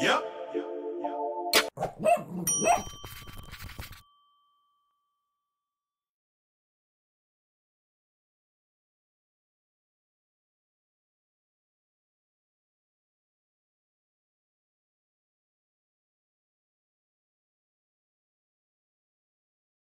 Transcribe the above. Nope. Yep.